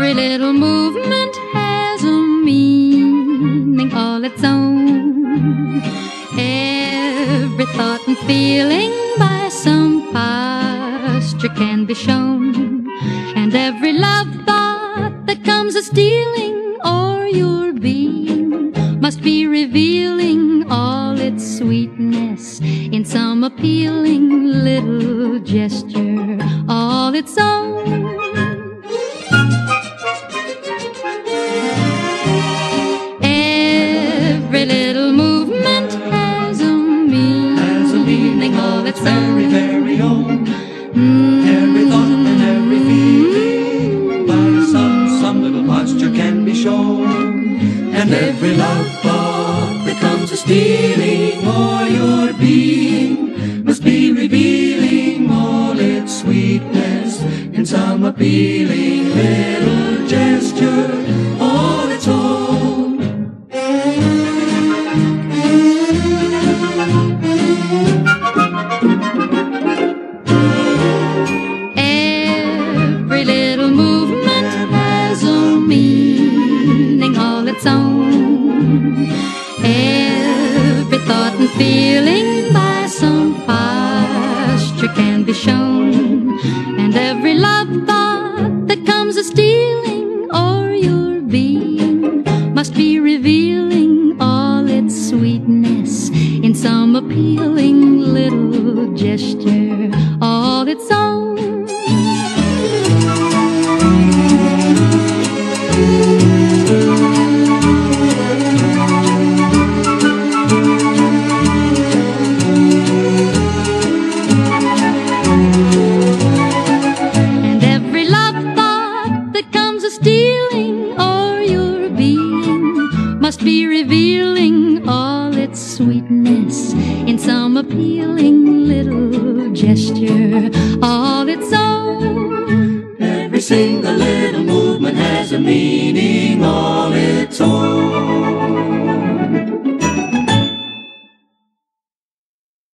Every little movement has a meaning all its own. Every thought and feeling by some posture can be shown. And every love thought that comes a stealing or your being must be revealing all its sweetness in some appealing little gesture all its own. Every little movement has a meaning, all its very, very own. Every thought and every feeling by some little posture can be shown. And every love thought becomes a stealing or your being must be revealing all its sweetness in some appealing little gesture all its own. Every little movement has a meaning all its own. Every thought and feeling by some posture can be shown. And every love thought that comes a stealing or your being must be revealing all its sweetness in some appealing little gesture all its own. And every love thought that comes a stealing or your being must be revealing all its sweetness in some appealing little gesture all its own. Every single little movement has a meaning all its own.